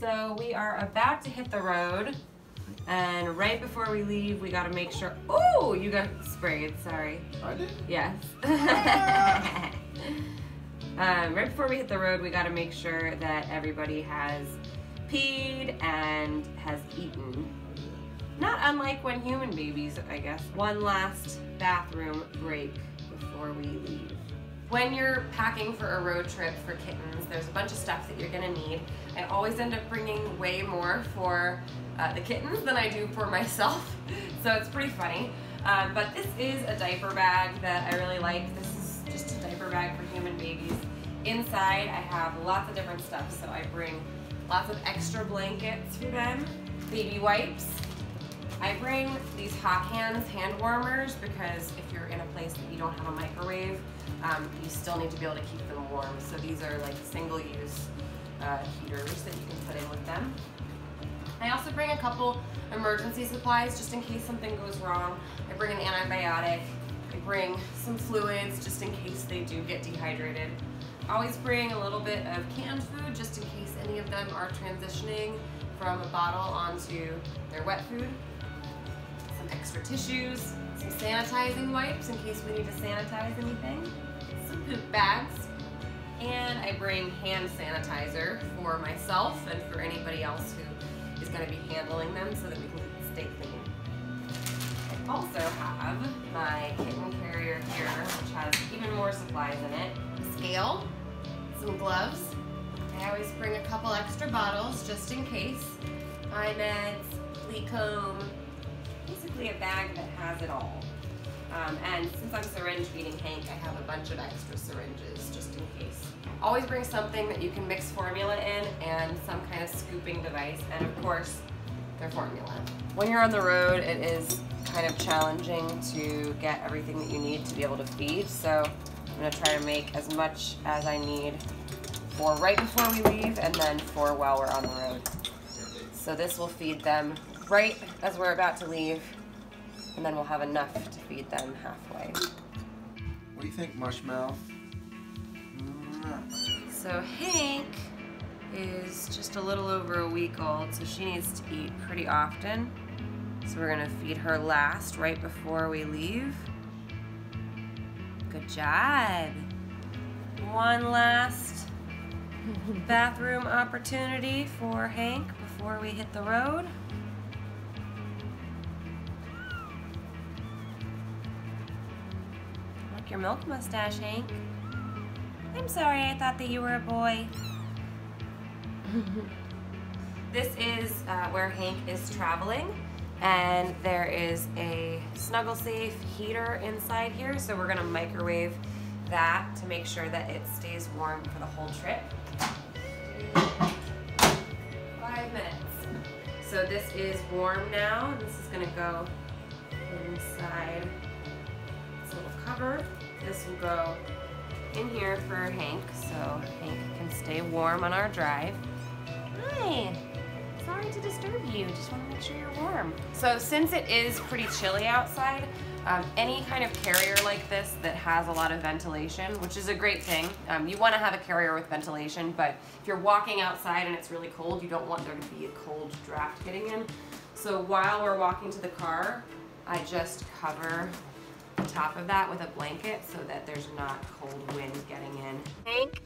So we are about to hit the road, and right before we leave, we gotta make sure. Oh, you got sprayed, sorry. I did? Yes. Ah. Right before we hit the road, we gotta make sure that everybody has peed and has eaten. Not unlike when human babies, I guess. One last bathroom break before we leave. When you're packing for a road trip for kittens, there's a bunch of stuff that you're gonna need. I always end up bringing way more for the kittens than I do for myself, so it's pretty funny. But this is a diaper bag that I really like. This is just a diaper bag for human babies. Inside, I have lots of different stuff, so I bring lots of extra blankets for them, baby wipes. I bring these hot hands hand warmers because if you're in a place that you don't have a microwave, you still need to be able to keep them warm. So these are like single-use heaters that you can put in with them. I also bring a couple emergency supplies just in case something goes wrong. I bring an antibiotic. I bring some fluids just in case they do get dehydrated. I always bring a little bit of canned food just in case any of them are transitioning from a bottle onto their wet food. Some extra tissues, some sanitizing wipes in case we need to sanitize anything, some poop bags, and I bring hand sanitizer for myself and for anybody else who is going to be handling them so that we can stay clean. I also have my kitten carrier here, which has even more supplies in it, a scale, some gloves. I always bring a couple extra bottles just in case, eye meds, flea comb, basically a bag that has it all. And since I'm syringe feeding Hank, I have a bunch of extra syringes just in case. Always bring something that you can mix formula in and some kind of scooping device, and of course, their formula. When you're on the road, it is kind of challenging to get everything that you need to be able to feed, so I'm going to try to make as much as I need for right before we leave and then for while we're on the road. So this will feed them right as we're about to leave, and then we'll have enough to feed them halfway. What do you think, Marshmallow? So Hank is just a little over a week old, so she needs to eat pretty often. So we're gonna feed her last right before we leave. Good job. One last bathroom opportunity for Hank before we hit the road. Your milk mustache, Hank. I'm sorry, I thought that you were a boy. This is where Hank is traveling, and there is a SnuggleSafe heater inside here, so we're gonna microwave that to make sure that it stays warm for the whole trip. 5 minutes. So this is warm now. This is gonna go inside this little cover. This will go in here for Hank, so Hank can stay warm on our drive. Hi, sorry to disturb you, just want to make sure you're warm. So since it is pretty chilly outside, any kind of carrier like this that has a lot of ventilation, which is a great thing, you want to have a carrier with ventilation, but if you're walking outside and it's really cold, you don't want there to be a cold draft getting in. So while we're walking to the car, I just cover top of that with a blanket so that there's not cold wind getting in. Hank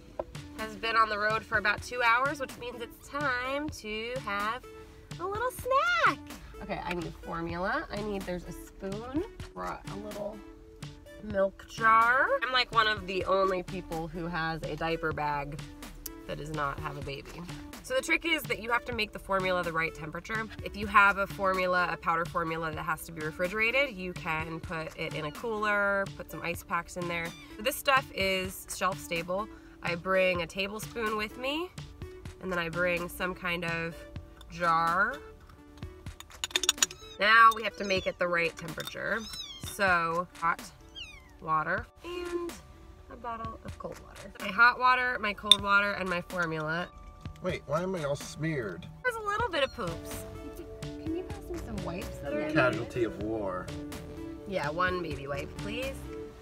has been on the road for about 2 hours, which means it's time to have a little snack. Okay, I need formula. There's a spoon. Brought a little milk jar. I'm like one of the only people who has a diaper bag that does not have a baby. So the trick is that you have to make the formula the right temperature. If you have a formula, a powder formula that has to be refrigerated, you can put it in a cooler, put some ice packs in there. This stuff is shelf stable. I bring a tablespoon with me, and then I bring some kind of jar. Now we have to make it the right temperature. So hot water and a bottle of cold water. My hot water, my cold water, and my formula. Wait, why am I all smeared? There's a little bit of poops. Can you pass me some wipes that are in there? Casualty of war. Yeah, one baby wipe, please.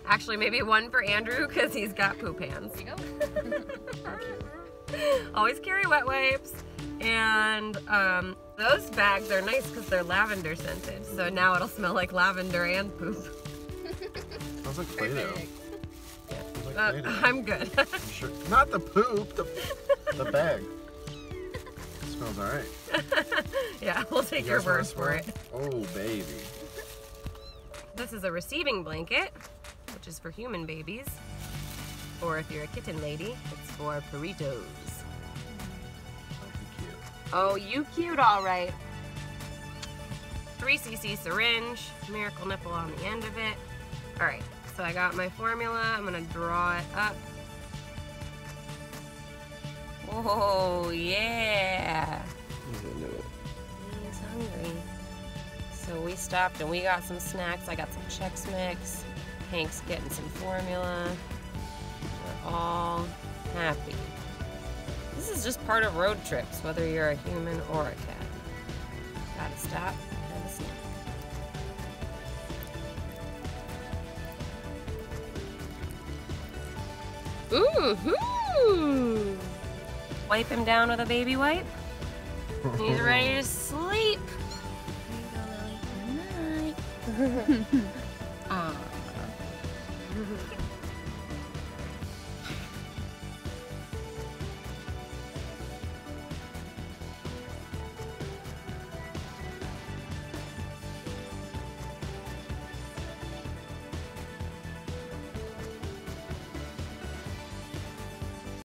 Actually, maybe one for Andrew, because he's got poop hands. There you go. Always carry wet wipes, and And those bags are nice because they're lavender scented. So now it'll smell like lavender and poop. Smells like Play-Doh. Yeah. Like I'm good. Sure. Not the poop, the bag. It smells all right. Yeah, we'll take your word for it. Oh, baby. This is a receiving blanket, which is for human babies. Or if you're a kitten lady, it's for burritos. Oh, you cute, all right. 3cc syringe, miracle nipple on the end of it. All right, so I got my formula. I'm gonna draw it up. Oh, yeah. He's gonna do it. He's hungry. So we stopped and we got some snacks. I got some Chex Mix. Hank's getting some formula. We're all happy. This is just part of road trips, whether you're a human or a cat. Gotta stop and snack. Ooh-hoo! Wipe him down with a baby wipe. He's ready to sleep. Here you go, Lily. Good night.